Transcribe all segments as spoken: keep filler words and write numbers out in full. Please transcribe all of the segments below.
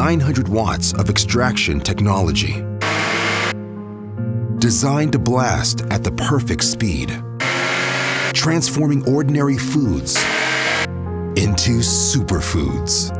nine hundred watts of extraction technology, designed to blast at the perfect speed, transforming ordinary foods into superfoods.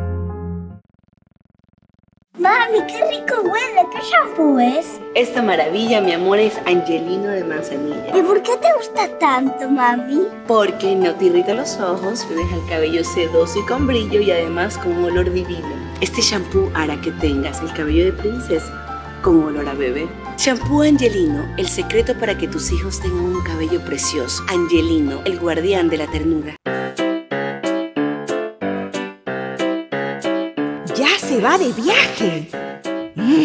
Mami, qué rico huele, ¿qué shampoo es? Esta maravilla, mi amor, es Angelino de Manzanilla. ¿Y por qué te gusta tanto, mami? Porque no te irrita los ojos, te deja el cabello sedoso y con brillo y además con un olor divino. Este shampoo hará que tengas el cabello de princesa con olor a bebé. Shampoo Angelino, el secreto para que tus hijos tengan un cabello precioso. Angelino, el guardián de la ternura. ¡Ya se va de viaje! Mm.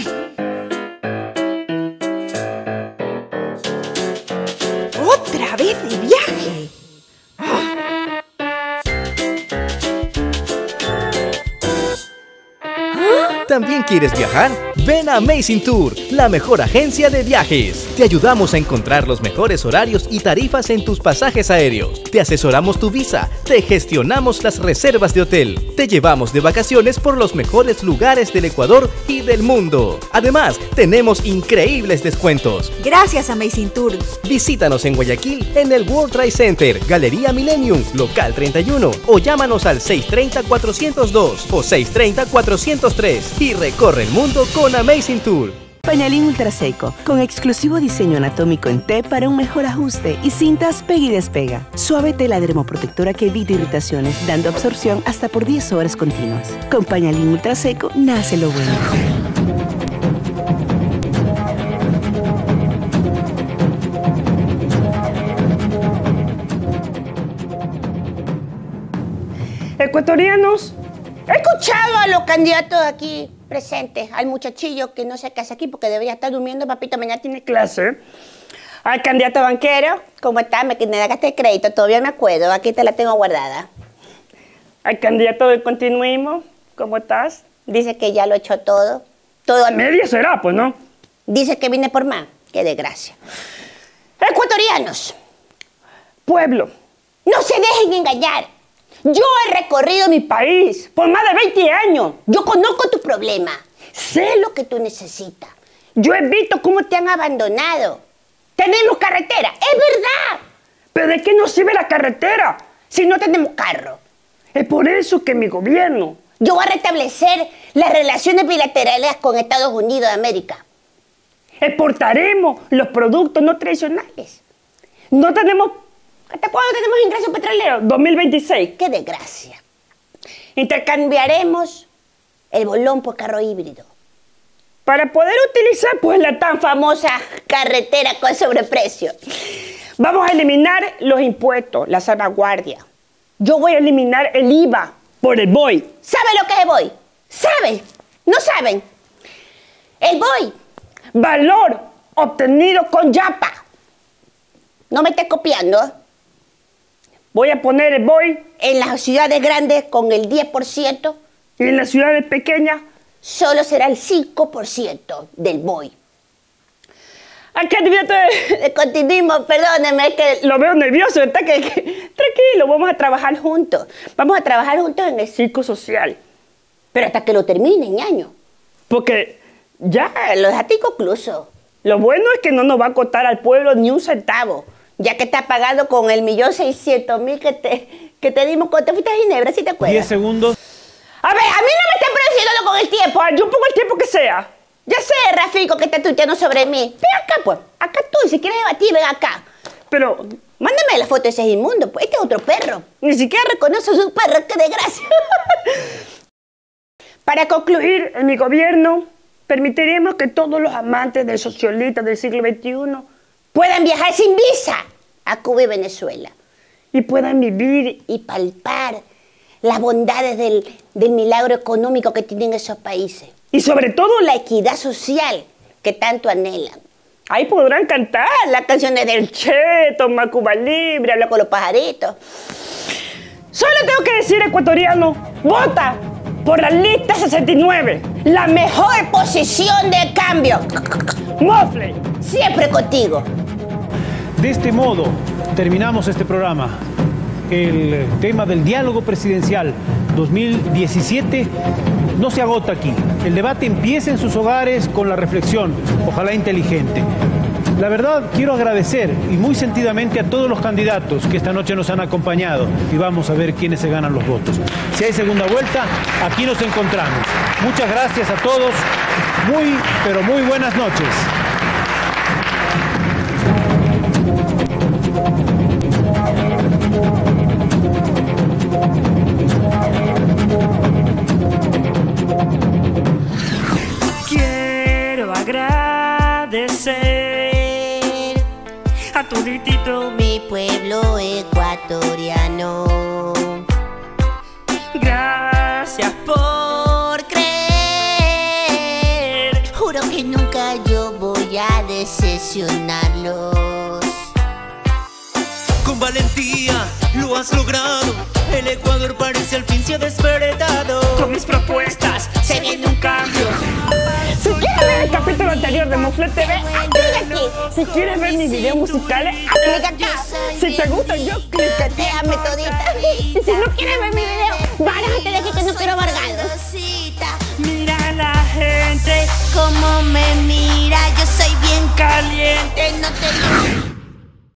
¡Otra vez de viaje! Ah. ¿Ah? ¿También quieres viajar? Ven a Amazing Tour, la mejor agencia de viajes. Te ayudamos a encontrar los mejores horarios y tarifas en tus pasajes aéreos. Te asesoramos tu visa, te gestionamos las reservas de hotel. Te llevamos de vacaciones por los mejores lugares del Ecuador y del mundo. Además, tenemos increíbles descuentos. Gracias, Amazing Tour. Visítanos en Guayaquil, en el World Trade Center, Galería Millennium, Local treinta y uno. O llámanos al seis tres cero cuatro cero dos o seis tres cero cuatro cero tres y recorre el mundo con Amazing Tour. Pañalín Ultraseco, con exclusivo diseño anatómico en T para un mejor ajuste y cintas pega y despega. Suave tela dermoprotectora que evita irritaciones, dando absorción hasta por diez horas continuas. Con Pañalín Ultraseco nace lo bueno. Ecuatorianos, he escuchado a los candidatos aquí presentes, al muchachillo que no sé qué hace aquí porque debería estar durmiendo, papito, mañana tiene clase, al candidato banquero, ¿cómo está? Me negaste el crédito, todavía me acuerdo, aquí te la tengo guardada. Al candidato del continuismo, ¿cómo estás? Dice que ya lo he hecho todo. Todo a media será, pues, ¿no? Dice que vine por más, qué desgracia. Ecuatorianos, pueblo, no se dejen engañar. Yo he recorrido mi país por más de veinte años. Yo conozco tu problema. Sé lo que tú necesitas. Yo he visto cómo te han abandonado. Tenemos carretera, es verdad. Pero ¿de qué nos sirve la carretera si no tenemos carro? Es por eso que mi gobierno... Yo voy a restablecer las relaciones bilaterales con Estados Unidos de América. Exportaremos los productos no tradicionales. No tenemos... ¿Hasta cuándo tenemos ingresos petroleros? dos mil veintiséis. ¡Qué desgracia! Intercambiaremos el bolón por carro híbrido. Para poder utilizar, pues, la tan famosa carretera con sobreprecio. Vamos a eliminar los impuestos, la salvaguardia. Yo voy a eliminar el I V A por el B O I. ¿Sabe lo que es el B O I? ¿Sabe? ¿No saben? El B O I. Valor obtenido con YAPA. No me estés copiando, ¿eh? Voy a poner el B O I en las ciudades grandes con el diez por ciento. Y en las ciudades pequeñas solo será el cinco por ciento del B O I. Al candidato de continuismo, perdóneme, es que lo veo nervioso, está que, que tranquilo, vamos a trabajar juntos. Vamos a trabajar juntos en el circo social. Pero hasta que lo termine, ñaño. Porque ya lo dejaste inconcluso. Lo bueno es que no nos va a costar al pueblo ni un centavo. Ya que está pagado con el millón seiscientos mil que te, que te dimos cuando te fuiste a Ginebra, ¿sí te acuerdas? diez segundos. A ver, a mí no me están presionando con el tiempo. ¿Eh? Yo pongo el tiempo que sea. Ya sé, Rafico, que está tuiteando sobre mí. Ven acá, pues. Acá tú, si quieres debatir, ven acá. Pero, mándame la foto de ese inmundo, pues. Este es otro perro. Ni siquiera reconoce a su perro, qué desgracia. Para concluir, en mi gobierno, permitiremos que todos los amantes del socialista del siglo veintiuno puedan viajar sin visa a Cuba y Venezuela. Y puedan vivir y palpar las bondades del, del milagro económico que tienen esos países. Y sobre todo la equidad social que tanto anhelan. Ahí podrán cantar las canciones del Che, Toma Cuba Libre, Habla con los pajaritos. Solo tengo que decir, ecuatoriano, vota por la lista sesenta y nueve. La mejor posición de cambio. Mofle, siempre contigo. De este modo terminamos este programa, el tema del diálogo presidencial. dos mil diecisiete no se agota aquí. El debate empieza en sus hogares con la reflexión, ojalá inteligente. La verdad, quiero agradecer y muy sentidamente a todos los candidatos que esta noche nos han acompañado y vamos a ver quiénes se ganan los votos. Si hay segunda vuelta, aquí nos encontramos. Muchas gracias a todos. Muy, pero muy buenas noches. Quiero agradecer a toditito mi pueblo ecuatoriano. Gracias por creer. Juro que nunca yo voy a decepcionarlos. Con valentía lo has logrado. El Ecuador parece al fin se ha despertado. Con mis propuestas se viene un cambio. Si quieres ver el capítulo anterior de Mofleteve T V, clica aquí. Si quieres ver mis videos musicales, clica acá. Si te gustan yo, clicateame todita. Y si no quieres ver mi video, bárajate de aquí que no quiero vargarlos. Mira a la gente cómo me mira. Yo soy bien caliente, no te